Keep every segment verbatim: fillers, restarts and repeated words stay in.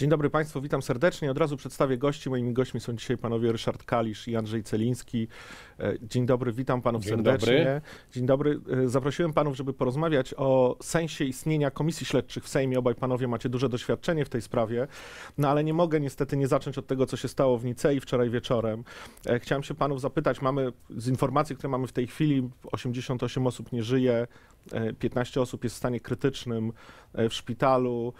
Dzień dobry Państwu, witam serdecznie. Od razu przedstawię gości. Moimi gośćmi są dzisiaj panowie Ryszard Kalisz i Andrzej Celiński. Dzień dobry, witam panów Dzień serdecznie. Dobry. Dzień dobry. Zaprosiłem panów, żeby porozmawiać o sensie istnienia komisji śledczych w Sejmie. Obaj panowie macie duże doświadczenie w tej sprawie, no ale nie mogę niestety nie zacząć od tego, co się stało w Nicei wczoraj wieczorem. Chciałem się panów zapytać, mamy z informacji, które mamy w tej chwili, osiemdziesiąt osiem osób nie żyje, piętnaście osób jest w stanie krytycznym w szpitalu.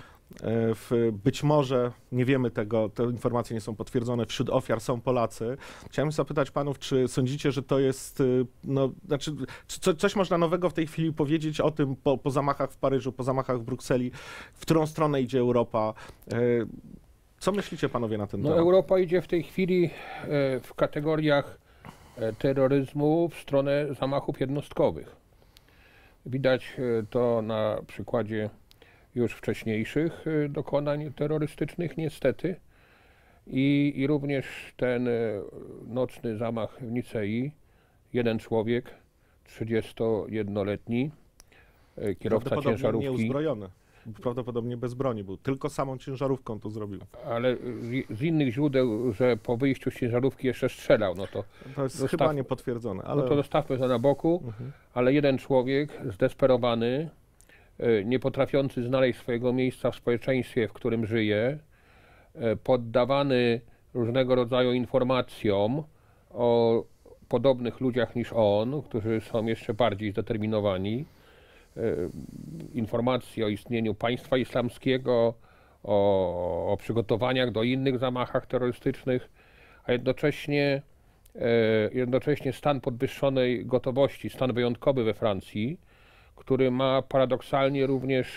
W, być może, nie wiemy tego, te informacje nie są potwierdzone, wśród ofiar są Polacy. Chciałem zapytać panów, czy sądzicie, że to jest, no, znaczy, co, coś można nowego w tej chwili powiedzieć o tym po, po zamachach w Paryżu, po zamachach w Brukseli, w którą stronę idzie Europa? Co myślicie panowie na ten temat? No, Europa idzie w tej chwili w kategoriach terroryzmu w stronę zamachów jednostkowych. Widać to na przykładzie już wcześniejszych dokonań terrorystycznych niestety i, i również ten nocny zamach w Nicei, jeden człowiek, trzydziestojednoletni, kierowca ciężarówki. Nieuzbrojony, prawdopodobnie bez broni był, tylko samą ciężarówką to zrobił. Ale z, z innych źródeł, że po wyjściu z ciężarówki jeszcze strzelał, no to... To jest dostaw... chyba niepotwierdzone, ale... No to zostawmy to na boku, mhm. Ale jeden człowiek zdesperowany, nie potrafiący znaleźć swojego miejsca w społeczeństwie, w którym żyje, poddawany różnego rodzaju informacjom o podobnych ludziach niż on, którzy są jeszcze bardziej zdeterminowani, informacje o istnieniu państwa islamskiego, o, o przygotowaniach do innych zamachach terrorystycznych, a jednocześnie, jednocześnie stan podwyższonej gotowości, stan wyjątkowy we Francji, który ma paradoksalnie również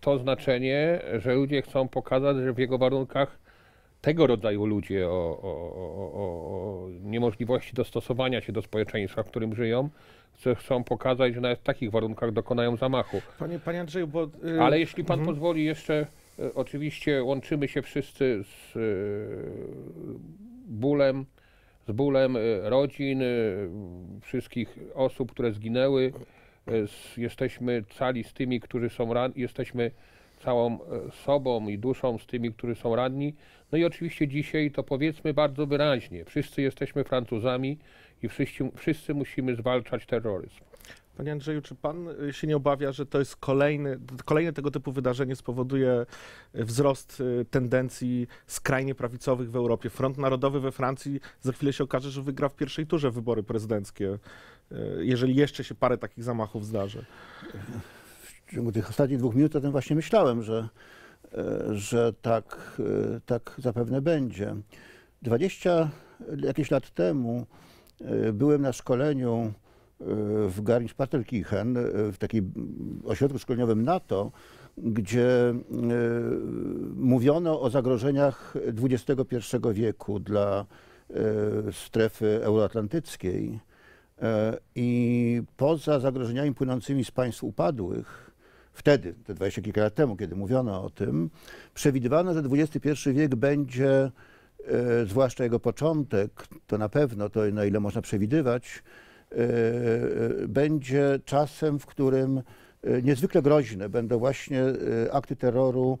to znaczenie, że ludzie chcą pokazać, że w jego warunkach tego rodzaju ludzie o, o, o, o niemożliwości dostosowania się do społeczeństwa, w którym żyją, chcą pokazać, że nawet w takich warunkach dokonają zamachu. Panie, panie Andrzeju, bo... Yy... Ale jeśli pan mhm. pozwoli jeszcze, oczywiście łączymy się wszyscy z bólem, z bólem rodzin, wszystkich osób, które zginęły. Jesteśmy cali z tymi, którzy są ranni, jesteśmy całą sobą i duszą z tymi, którzy są ranni. No i oczywiście dzisiaj to powiedzmy bardzo wyraźnie, wszyscy jesteśmy Francuzami i wszyscy, wszyscy musimy zwalczać terroryzm. Panie Andrzeju, czy pan się nie obawia, że to jest kolejny, kolejne tego typu wydarzenie spowoduje wzrost tendencji skrajnie prawicowych w Europie? Front Narodowy we Francji za chwilę się okaże, że wygra w pierwszej turze wybory prezydenckie, jeżeli jeszcze się parę takich zamachów zdarzy. W ciągu tych ostatnich dwóch minut o tym właśnie myślałem, że, że tak, tak zapewne będzie. dwadzieścia jakieś lat temu byłem na szkoleniu w Garmisch-Partenkirchen, w takim ośrodku szkoleniowym NATO, gdzie mówiono o zagrożeniach dwudziestego pierwszego wieku dla strefy euroatlantyckiej i poza zagrożeniami płynącymi z państw upadłych, wtedy, te dwadzieścia kilka lat temu, kiedy mówiono o tym, przewidywano, że dwudziesty pierwszy wiek będzie, zwłaszcza jego początek, to na pewno, to na ile można przewidywać, będzie czasem, w którym niezwykle groźne będą właśnie akty terroru,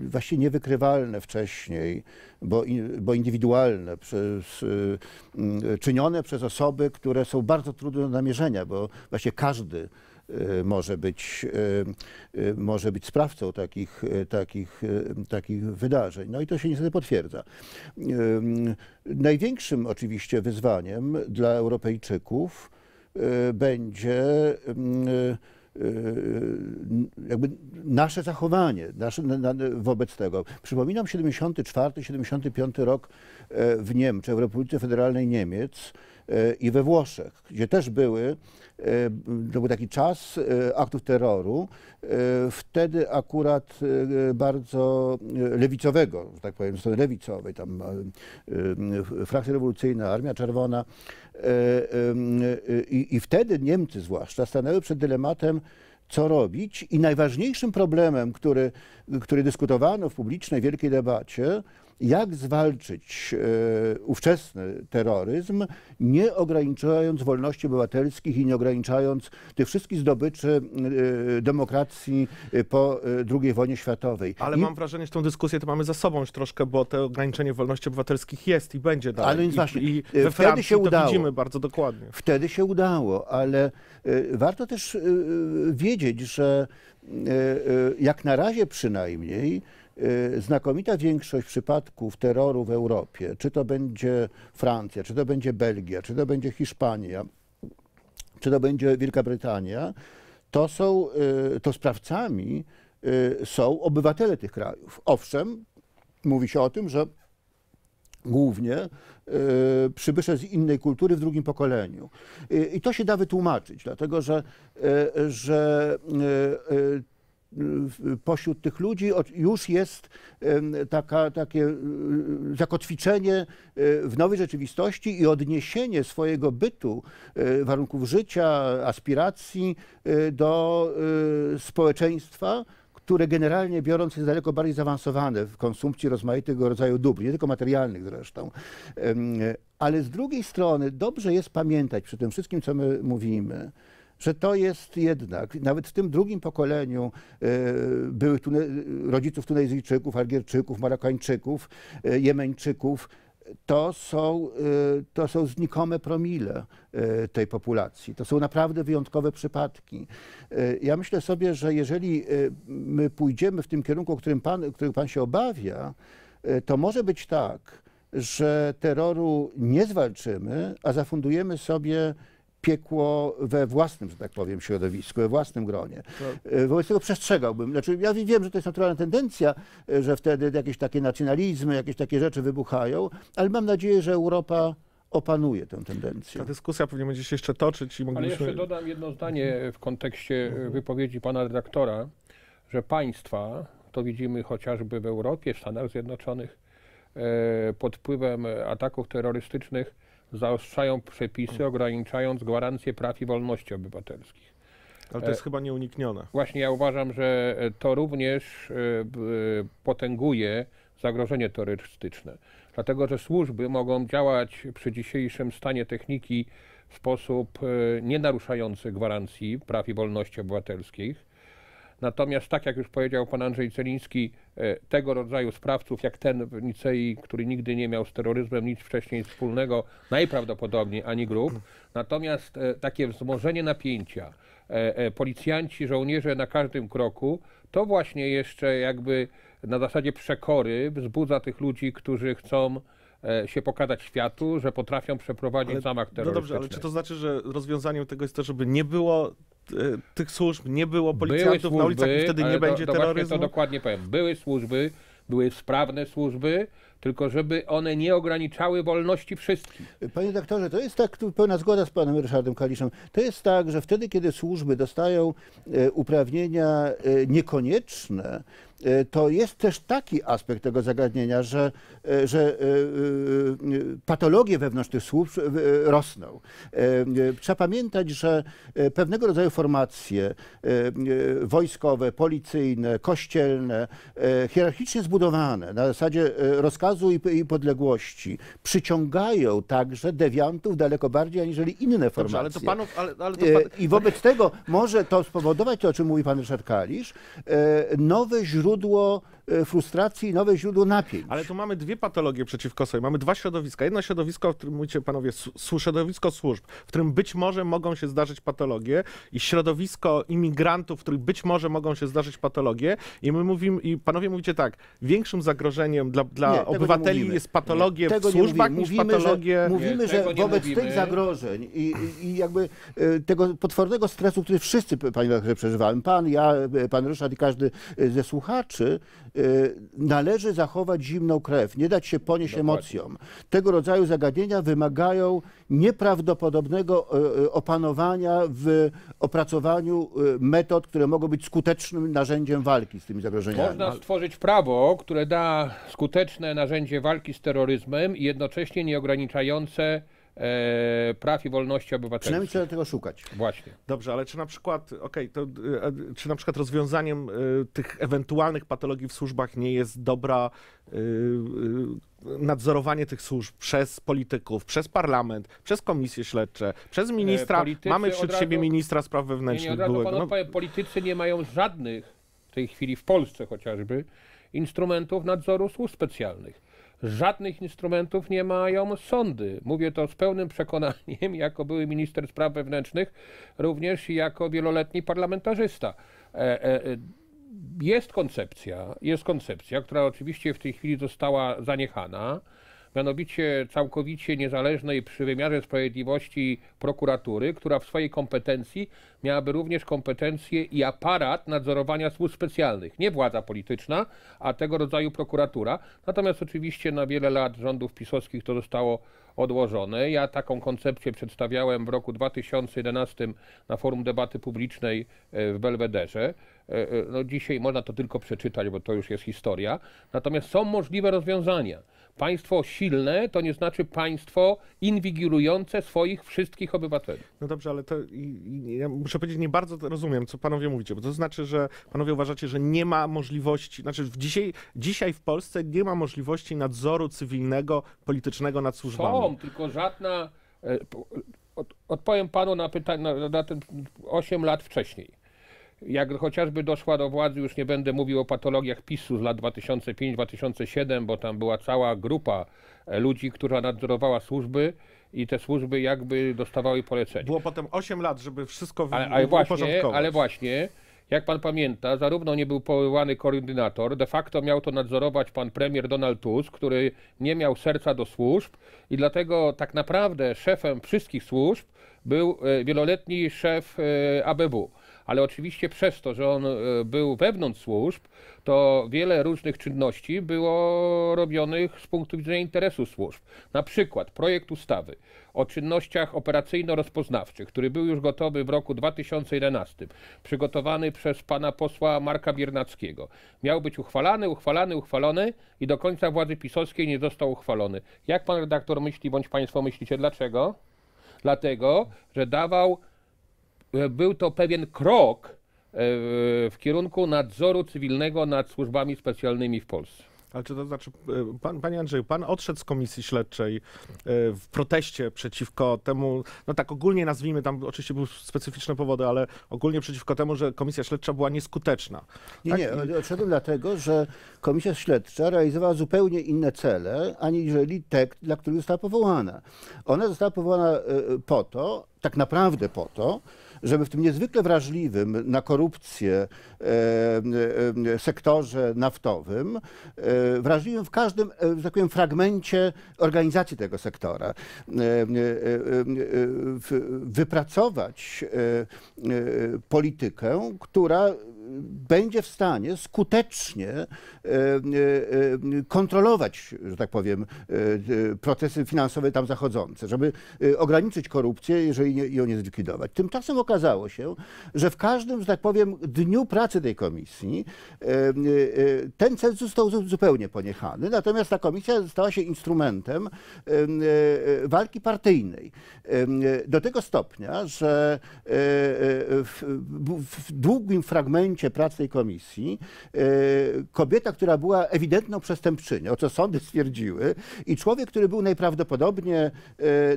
właśnie niewykrywalne wcześniej, bo, bo indywidualne, przez, czynione przez osoby, które są bardzo trudne do namierzenia, bo właśnie każdy może być, może być sprawcą takich, takich, takich wydarzeń. No i to się niestety potwierdza. Największym oczywiście wyzwaniem dla Europejczyków będzie jakby nasze zachowanie nasze, na, na, wobec tego. Przypominam siedemdziesiąty czwarty siedemdziesiąty piąty rok w Niemczech, w Republice Federalnej Niemiec i we Włoszech, gdzie też były, to był taki czas aktów terroru, wtedy akurat bardzo lewicowego, że tak powiem, strony lewicowej, tam frakcja rewolucyjna, Armia Czerwona i, i wtedy Niemcy zwłaszcza stanęły przed dylematem, co robić i najważniejszym problemem, który, który dyskutowano w publicznej wielkiej debacie, jak zwalczyć e, ówczesny terroryzm, nie ograniczając wolności obywatelskich i nie ograniczając tych wszystkich zdobyczy e, demokracji po drugiej wojnie światowej. Ale I... mam wrażenie, że tą dyskusję to mamy za sobą już troszkę, bo te ograniczenie wolności obywatelskich jest i będzie dalej. Ale więc I, właśnie, i we wtedy się udało. To widzimy bardzo dokładnie. Wtedy się udało, ale e, warto też e, wiedzieć, że e, jak na razie przynajmniej znakomita większość przypadków terroru w Europie, czy to będzie Francja, czy to będzie Belgia, czy to będzie Hiszpania, czy to będzie Wielka Brytania, to są, to sprawcami są obywatele tych krajów. Owszem, mówi się o tym, że głównie przybysze z innej kultury w drugim pokoleniu. I to się da wytłumaczyć, dlatego że, że pośród tych ludzi już jest taka, takie zakotwiczenie w nowej rzeczywistości i odniesienie swojego bytu, warunków życia, aspiracji do społeczeństwa, które generalnie biorąc jest daleko bardziej zaawansowane w konsumpcji rozmaitego rodzaju dóbr, nie tylko materialnych zresztą. Ale z drugiej strony dobrze jest pamiętać przy tym wszystkim, co my mówimy, że to jest jednak, nawet w tym drugim pokoleniu y, byłych tune, rodziców Tunezyjczyków, Algierczyków, Marokańczyków, y, Jemeńczyków, to są, y, to są znikome promile y, tej populacji. To są naprawdę wyjątkowe przypadki. Y, ja myślę sobie, że jeżeli y, my pójdziemy w tym kierunku, o którym pan, którego pan się obawia, y, to może być tak, że terroru nie zwalczymy, a zafundujemy sobie piekło we własnym, że tak powiem, środowisku, we własnym gronie. Tak. Wobec tego przestrzegałbym. Znaczy, ja wiem, że to jest naturalna tendencja, że wtedy jakieś takie nacjonalizmy, jakieś takie rzeczy wybuchają, ale mam nadzieję, że Europa opanuje tę tendencję. Ta dyskusja pewnie będzie się jeszcze toczyć. I mogliśmy... Ale jeszcze dodam jedno zdanie w kontekście wypowiedzi pana redaktora, że państwa, to widzimy chociażby w Europie, w Stanach Zjednoczonych, pod wpływem ataków terrorystycznych zaostrzają przepisy, ograniczając gwarancję praw i wolności obywatelskich. Ale to jest e, chyba nieuniknione. Właśnie ja uważam, że to również e, e, potęguje zagrożenie terrorystyczne. Dlatego, że służby mogą działać przy dzisiejszym stanie techniki w sposób e, nie naruszający gwarancji praw i wolności obywatelskich. Natomiast tak jak już powiedział pan Andrzej Celiński, tego rodzaju sprawców jak ten w Nicei, który nigdy nie miał z terroryzmem nic wcześniej wspólnego, najprawdopodobniej ani grup. Natomiast takie wzmożenie napięcia, policjanci, żołnierze na każdym kroku, to właśnie jeszcze jakby na zasadzie przekory wzbudza tych ludzi, którzy chcą się pokazać światu, że potrafią przeprowadzić ale, zamach terrorystyczny. No dobrze, ale czy to znaczy, że rozwiązaniem tego jest to, żeby nie było tych służb, nie było policjantów służby, na ulicach i wtedy nie to, będzie to terroryzmu? To dokładnie powiem. Były służby, były sprawne służby, tylko żeby one nie ograniczały wolności wszystkich. Panie doktorze, to jest tak, tu pełna zgoda z panem Ryszardem Kaliszem, to jest tak, że wtedy, kiedy służby dostają e, uprawnienia e, niekonieczne, e, to jest też taki aspekt tego zagadnienia, że, e, że e, patologie wewnątrz tych służb e, rosną. E, e, trzeba pamiętać, że pewnego rodzaju formacje e, e, wojskowe, policyjne, kościelne, e, hierarchicznie zbudowane na zasadzie e, rozkazu i podległości przyciągają także dewiantów daleko bardziej aniżeli inne formacje. Dobrze, ale to panów, ale, ale to pan... I wobec tego może to spowodować, to o czym mówi pan Ryszard Kalisz, nowe źródło frustracji i nowe źródło napięć. Ale tu mamy dwie patologie przeciwko sobie. Mamy dwa środowiska. Jedno środowisko, o którym mówicie panowie, środowisko służb, w którym być może mogą się zdarzyć patologie, i środowisko imigrantów, w których być może mogą się zdarzyć patologie. I my mówimy, i panowie mówicie tak, większym zagrożeniem dla, dla nie, obywateli jest patologie nie, w służbach niż patologie... Mówimy, że, mówimy, że wobec mówimy. tych zagrożeń i, i jakby tego potwornego stresu, który wszyscy, panie doktorze, przeżywamy, pan, ja, pan Ryszard i każdy ze słuchaczy, należy zachować zimną krew, nie dać się ponieść Dokładnie. emocjom. Tego rodzaju zagadnienia wymagają nieprawdopodobnego opanowania w opracowaniu metod, które mogą być skutecznym narzędziem walki z tymi zagrożeniami. Można stworzyć prawo, które da skuteczne narzędzie walki z terroryzmem i jednocześnie nie ograniczające e, praw i wolności obywatelskich. Przynajmniej trzeba tego szukać. Właśnie. Dobrze, ale czy na przykład, okej, to, czy na przykład rozwiązaniem y, tych ewentualnych patologii w służbach nie jest dobra y, y, nadzorowanie tych służb przez polityków, przez parlament, przez komisje śledcze, przez ministra. Politycy mamy wśród razu, siebie ministra spraw wewnętrznych. Nie, nie, od razu panu odpowiem, politycy nie mają żadnych, w tej chwili w Polsce chociażby, instrumentów nadzoru służb specjalnych. Żadnych instrumentów nie mają sądy. Mówię to z pełnym przekonaniem, jako były minister spraw wewnętrznych, również jako wieloletni parlamentarzysta. E, e, Jest koncepcja, jest koncepcja, która oczywiście w tej chwili została zaniechana, mianowicie całkowicie niezależnej przy wymiarze sprawiedliwości prokuratury, która w swojej kompetencji miałaby również kompetencje i aparat nadzorowania służb specjalnych. Nie władza polityczna, a tego rodzaju prokuratura. Natomiast oczywiście na wiele lat rządów pisowskich to zostało odłożone. Ja taką koncepcję przedstawiałem w roku dwa tysiące jedenastym na forum debaty publicznej w Belwederze. No dzisiaj można to tylko przeczytać, bo to już jest historia. Natomiast są możliwe rozwiązania. Państwo silne to nie znaczy państwo inwigilujące swoich wszystkich obywateli. No dobrze, ale to ja muszę powiedzieć, nie bardzo rozumiem, co panowie mówicie, bo to znaczy, że panowie uważacie, że nie ma możliwości, znaczy w dzisiaj, dzisiaj w Polsce nie ma możliwości nadzoru cywilnego, politycznego nad służbami. Są, tylko żadna... Od, odpowiem panu na pytanie na, na ten osiem lat wcześniej. Jak chociażby doszła do władzy, już nie będę mówił o patologiach PiSu z lat dwa tysiące piątego do dwa tysiące siódmego, bo tam była cała grupa ludzi, która nadzorowała służby i te służby jakby dostawały polecenia. Było potem osiem lat, żeby wszystko ale, ale uporządkować. Właśnie, ale właśnie, jak pan pamięta, zarówno nie był powołany koordynator, de facto miał to nadzorować pan premier Donald Tusk, który nie miał serca do służb i dlatego tak naprawdę szefem wszystkich służb był wieloletni szef A B W. Ale oczywiście przez to, że on był wewnątrz służb, to wiele różnych czynności było robionych z punktu widzenia interesu służb. Na przykład projekt ustawy o czynnościach operacyjno-rozpoznawczych, który był już gotowy w roku dwa tysiące jedenastym, przygotowany przez pana posła Marka Biernackiego. Miał być uchwalany, uchwalany, uchwalony i do końca władzy pisowskiej nie został uchwalony. Jak pan redaktor myśli, bądź państwo myślicie, dlaczego? Dlatego, że dawał... Był to pewien krok w kierunku nadzoru cywilnego nad służbami specjalnymi w Polsce. Ale czy to znaczy, pan, panie Andrzeju, pan odszedł z komisji śledczej w proteście przeciwko temu, no tak ogólnie nazwijmy, tam oczywiście były specyficzne powody, ale ogólnie przeciwko temu, że komisja śledcza była nieskuteczna. Nie, tak? nie, odszedłem dlatego, że komisja śledcza realizowała zupełnie inne cele, aniżeli te, dla których została powołana. Ona została powołana po to, tak naprawdę po to, żeby w tym niezwykle wrażliwym na korupcję e, e, sektorze naftowym, e, wrażliwym w każdym, e, że tak powiem, fragmencie organizacji tego sektora, e, e, e, w, wypracować e, e, politykę, która będzie w stanie skutecznie kontrolować, że tak powiem, procesy finansowe tam zachodzące, żeby ograniczyć korupcję, jeżeli ją nie zlikwidować. Tymczasem okazało się, że w każdym, że tak powiem, dniu pracy tej komisji ten cel został zupełnie poniechany, natomiast ta komisja stała się instrumentem walki partyjnej. Do tego stopnia, że w długim fragmencie prac tej komisji, kobieta, która była ewidentną przestępczynią, co sądy stwierdziły, i człowiek, który był najprawdopodobniej,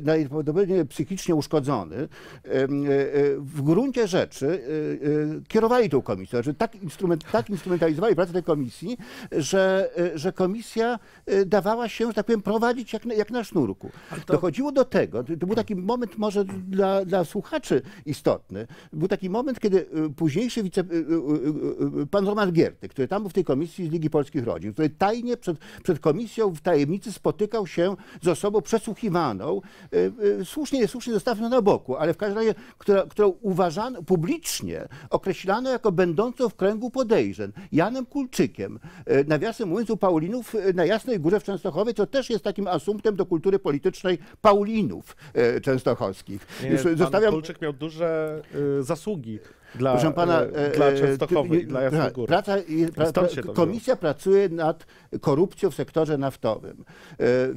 najprawdopodobniej psychicznie uszkodzony, w gruncie rzeczy kierowali tą komisją. Znaczy, tak, instrument, tak instrumentalizowali pracę tej komisji, że, że komisja dawała się, że tak powiem, prowadzić jak na, jak na sznurku. To... Dochodziło do tego, to był taki moment może dla, dla słuchaczy istotny, był taki moment, kiedy późniejszy wice pan Roman Giertych, który tam był w tej komisji z Ligi Polskich Rodzin, który tajnie przed, przed komisją w tajemnicy spotykał się z osobą przesłuchiwaną, słusznie, niesłusznie zostawioną na boku, ale w każdym razie, która, którą uważano, publicznie określano jako będącą w kręgu podejrzeń, Janem Kulczykiem, nawiasem mówiąc u Paulinów na Jasnej Górze w Częstochowie, co też jest takim asumptem do kultury politycznej Paulinów częstochowskich. Nie, Już pan zostawiam... Kulczyk miał duże y, zasługi. dla, proszę pana, e, dla Częstochowy, e, dla Jasnej Góry. Praca, pra, pra, komisja pracuje nad korupcją w sektorze naftowym.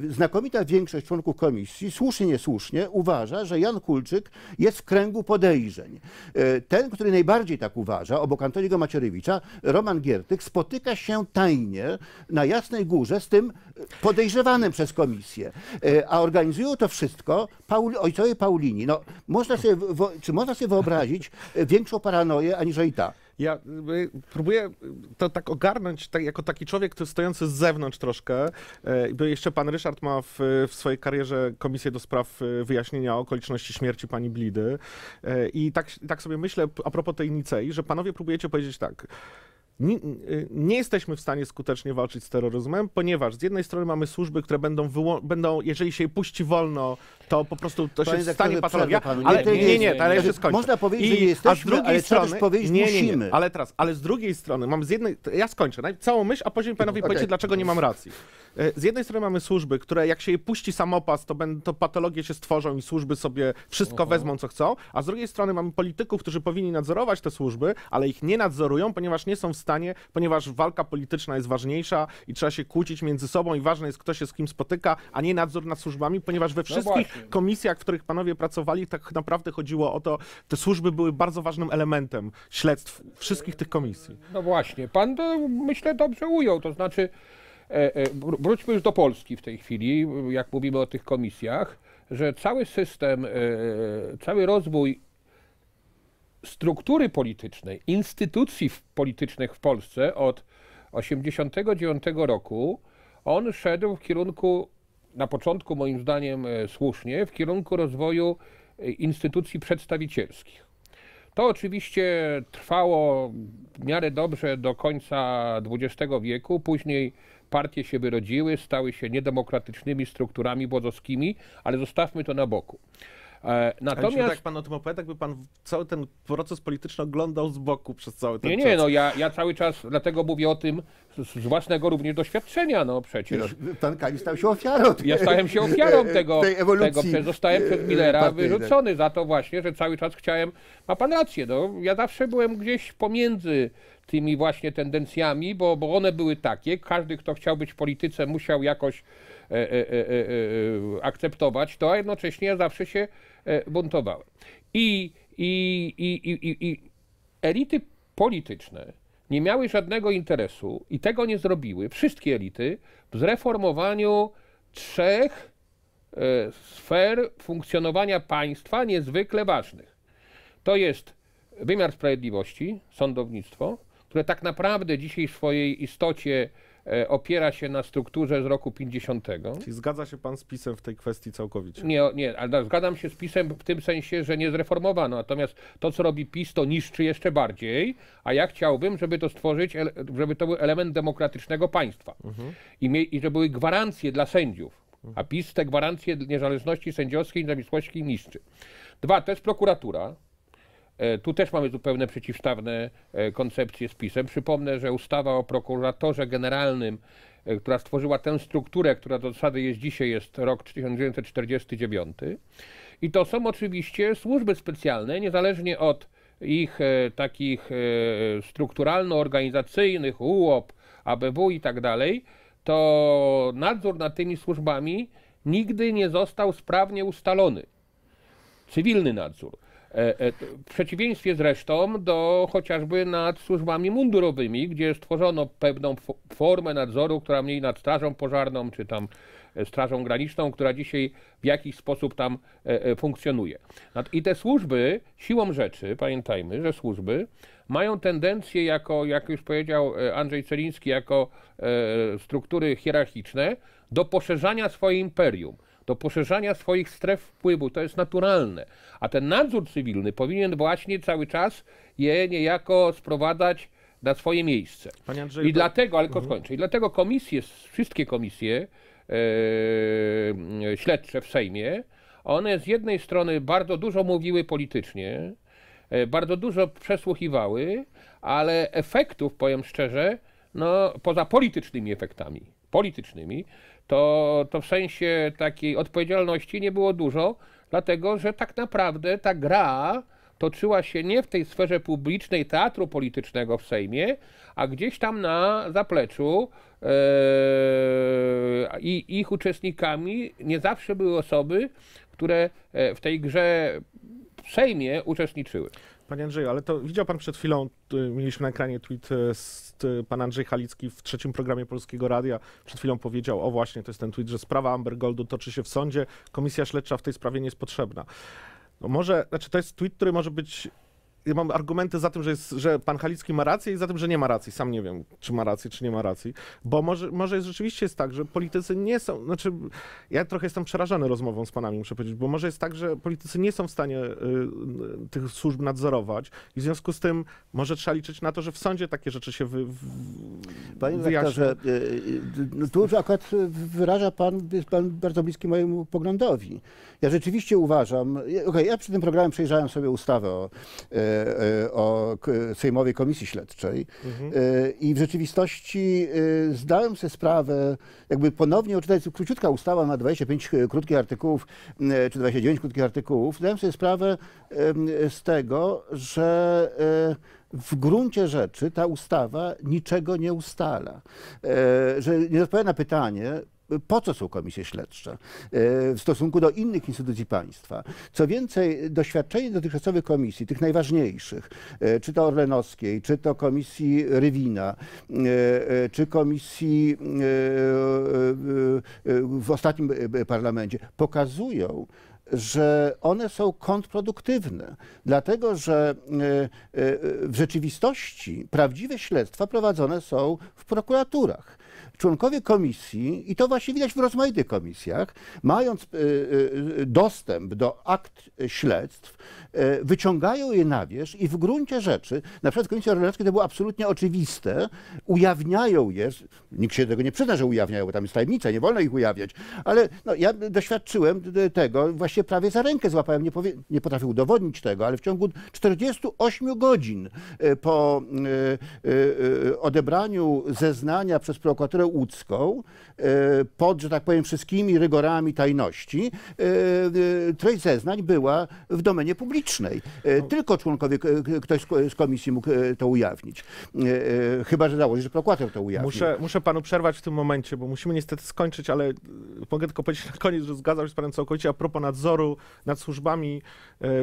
E, znakomita większość członków komisji, słusznie, niesłusznie, uważa, że Jan Kulczyk jest w kręgu podejrzeń. E, ten, który najbardziej tak uważa, obok Antoniego Macierewicza, Roman Giertych, spotyka się tajnie na Jasnej Górze z tym podejrzewanym przez komisję. E, a organizują to wszystko Paul, ojcowie Paulini. No, można sobie, wo, czy można sobie wyobrazić większą paranoję aniżeli ta? Ja próbuję to tak ogarnąć tak, jako taki człowiek stojący z zewnątrz troszkę. Bo jeszcze pan Ryszard ma w, w swojej karierze komisję do spraw wyjaśnienia okoliczności śmierci pani Blidy. I tak, tak sobie myślę a propos tej Nicei, że panowie próbujecie powiedzieć tak. Nie, nie jesteśmy w stanie skutecznie walczyć z terroryzmem, ponieważ z jednej strony mamy służby, które będą, będą jeżeli się je puści wolno, to po prostu to Panie się stanie patologia, ale nie, nie, nie, nie, ale jeszcze skończę. Można powiedzieć, I, że nie jesteśmy, a z drugiej strony, powiedzieć nie, nie, nie, ale teraz, ale z drugiej strony, mam z jednej, ja skończę, całą myśl, a później panowie okay. powiecie, dlaczego nie mam racji. Z jednej strony mamy służby, które jak się je puści samopas, to, będą, to patologie się stworzą i służby sobie wszystko Aha. wezmą, co chcą, a z drugiej strony mamy polityków, którzy powinni nadzorować te służby, ale ich nie nadzorują, ponieważ nie są w stanie, ponieważ walka polityczna jest ważniejsza i trzeba się kłócić między sobą i ważne jest, kto się z kim spotyka, a nie nadzór nad służbami, ponieważ we wszystkich no komisjach, w których panowie pracowali, tak naprawdę chodziło o to, te służby były bardzo ważnym elementem śledztw wszystkich tych komisji. No właśnie, pan to, myślę, dobrze ujął, to znaczy e, e, wróćmy już do Polski w tej chwili, jak mówimy o tych komisjach, że cały system, e, cały rozwój struktury politycznej, instytucji politycznych w Polsce od osiemdziesiątego dziewiątego roku, on szedł w kierunku, na początku moim zdaniem słusznie, w kierunku rozwoju instytucji przedstawicielskich. To oczywiście trwało w miarę dobrze do końca dwudziestego wieku, później partie się wyrodziły, stały się niedemokratycznymi strukturami włodzowskimi, ale zostawmy to na boku. Natomiast... Ale tak pan o tym opowiada, jakby pan cały ten proces polityczny oglądał z boku przez cały ten czas. Nie, nie, czas. no ja, ja cały czas dlatego mówię o tym z, z własnego również doświadczenia, no przecież. Pan Kalisz stał się ofiarą. Tej, ja stałem się ofiarą tego, tej ewolucji, tego. Zostałem przez Millera wyrzucony za to właśnie, że cały czas chciałem, ma pan rację, no, ja zawsze byłem gdzieś pomiędzy tymi właśnie tendencjami, bo, bo one były takie, każdy, kto chciał być w polityce, musiał jakoś e, e, e, e, akceptować to, a jednocześnie ja zawsze się e, buntowałem. I, i, i, i, i elity polityczne nie miały żadnego interesu i tego nie zrobiły, wszystkie elity, w zreformowaniu trzech e, sfer funkcjonowania państwa niezwykle ważnych. To jest wymiar sprawiedliwości, sądownictwo, które tak naprawdę dzisiaj w swojej istocie e, opiera się na strukturze z roku pięćdziesiątego. Czyli zgadza się pan z PiS-em w tej kwestii całkowicie? Nie, nie, ale zgadzam się z PiS-em w tym sensie, że nie zreformowano, natomiast to, co robi PiS, to niszczy jeszcze bardziej, a ja chciałbym, żeby to stworzyć, żeby to był element demokratycznego państwa mhm. I, mie, i żeby były gwarancje dla sędziów, a PiS te gwarancje niezależności sędziowskiej, niezawisłości niszczy. Dwa, to jest prokuratura. Tu też mamy zupełnie przeciwstawne koncepcje z PiS-em. Przypomnę, że ustawa o prokuratorze generalnym, która stworzyła tę strukturę, która do zasady jest dzisiaj, jest rok tysiąc dziewięćset czterdziesty dziewiąty. I to są oczywiście służby specjalne, niezależnie od ich e, takich e, strukturalno-organizacyjnych, U O P, A B W i tak dalej, to nadzór nad tymi służbami nigdy nie został sprawnie ustalony. Cywilny nadzór. W przeciwieństwie zresztą do chociażby nad służbami mundurowymi, gdzie stworzono pewną formę nadzoru, która mniej nad strażą pożarną czy tam strażą graniczną, która dzisiaj w jakiś sposób tam funkcjonuje. I te służby, siłą rzeczy, pamiętajmy, że służby mają tendencję jako, jak już powiedział Andrzej Celiński, jako struktury hierarchiczne do poszerzania swoje imperium, do poszerzania swoich stref wpływu. To jest naturalne. A ten nadzór cywilny powinien właśnie cały czas je niejako sprowadzać na swoje miejsce. Panie Andrzeju, I to... dlatego, ale tylko mhm. skończę, i dlatego komisje, wszystkie komisje e, śledcze w Sejmie, one z jednej strony bardzo dużo mówiły politycznie, e, bardzo dużo przesłuchiwały, ale efektów, powiem szczerze, no, poza politycznymi efektami, politycznymi, To, to w sensie takiej odpowiedzialności nie było dużo, dlatego że tak naprawdę ta gra toczyła się nie w tej sferze publicznej teatru politycznego w Sejmie, a gdzieś tam na zapleczu yy, i ich uczestnikami nie zawsze były osoby, które w tej grze w Sejmie uczestniczyły. Panie Andrzeju, ale to widział pan przed chwilą, mieliśmy na ekranie tweet, z, pan Andrzej Halicki w trzecim programie Polskiego Radia przed chwilą powiedział, o właśnie, to jest ten tweet, że sprawa Amber Goldu toczy się w sądzie, komisja śledcza w tej sprawie nie jest potrzebna. No może, znaczy to jest tweet, który może być... Ja mam argumenty za tym, że, jest, że pan Halicki ma rację i za tym, że nie ma racji. Sam nie wiem, czy ma rację, czy nie ma racji. Bo może, może jest, rzeczywiście jest tak, że politycy nie są... Znaczy, ja trochę jestem przerażony rozmową z panami, muszę powiedzieć, bo może jest tak, że politycy nie są w stanie y, tych służb nadzorować i w związku z tym może trzeba liczyć na to, że w sądzie takie rzeczy się wy, w, Panie wyjaśnią. Panie tu akurat wyraża pan, jest pan bardzo bliski mojemu poglądowi. Ja rzeczywiście uważam... Okay, ja przed tym programem przejrzałem sobie ustawę o... Y, o Sejmowej Komisji Śledczej mhm. i w rzeczywistości zdałem sobie sprawę, jakby ponownie odczytać, króciutka ustawa ma dwadzieścia pięć krótkich artykułów, czy dwadzieścia dziewięć krótkich artykułów, zdałem sobie sprawę z tego, że w gruncie rzeczy ta ustawa niczego nie ustala, że nie odpowiada na pytanie, po co są komisje śledcze w stosunku do innych instytucji państwa. Co więcej, doświadczenie dotychczasowych komisji, tych najważniejszych, czy to Orlenowskiej, czy to komisji Rywina, czy komisji w ostatnim parlamencie, pokazują, że one są kontrproduktywne, dlatego że w rzeczywistości prawdziwe śledztwa prowadzone są w prokuraturach. Członkowie komisji, i to właśnie widać w rozmaitych komisjach, mając dostęp do akt śledztw, wyciągają je na wierzch i w gruncie rzeczy, na przykład w Komisji Orlenowskiej to było absolutnie oczywiste, ujawniają je, nikt się tego nie przyzna, że ujawniają, bo tam jest tajemnica, nie wolno ich ujawniać, ale no, ja doświadczyłem tego, właśnie prawie za rękę złapałem, nie, powie, nie potrafię udowodnić tego, ale w ciągu czterdziestu ośmiu godzin po odebraniu zeznania przez prokuraturę łódzką, pod, że tak powiem, wszystkimi rygorami tajności, treść zeznań była w domenie publicznej. Tylko członkowie, ktoś z komisji mógł to ujawnić. Chyba że założy, że prokurator to ujawnił. Muszę, muszę panu przerwać w tym momencie, bo musimy niestety skończyć, ale mogę tylko powiedzieć na koniec, że zgadzam się z panem całkowicie. A propos nadzoru nad służbami,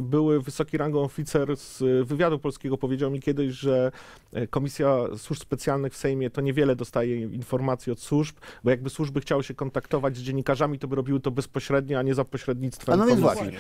były wysoki rangą oficer z wywiadu polskiego powiedział mi kiedyś, że Komisja Służb Specjalnych w Sejmie to niewiele dostaje informacji od służb, bo jakby służby chciały się kontaktować z dziennikarzami, to by robiły to bezpośrednio, a nie za pośrednictwem. A no więc właśnie.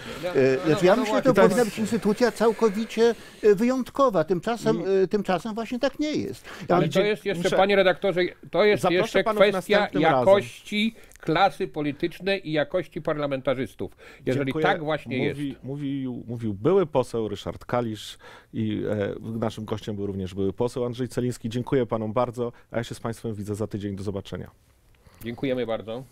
Znaczy, ja myślę, że to powinna być instytucja całkowicie wyjątkowa. Tymczasem, I... tymczasem właśnie tak nie jest. Ja Ale to jest jeszcze, muszę... panie redaktorze, to jest Zaproszę jeszcze kwestia jakości razem. klasy politycznej i jakości parlamentarzystów. Jeżeli Dziękuję. tak właśnie mówi, jest. Mówił, mówił były poseł Ryszard Kalisz i e, naszym gościem był również były poseł Andrzej Celiński. Dziękuję panom bardzo, a ja się z państwem widzę za tydzień. Do zobaczenia. Dziękujemy bardzo.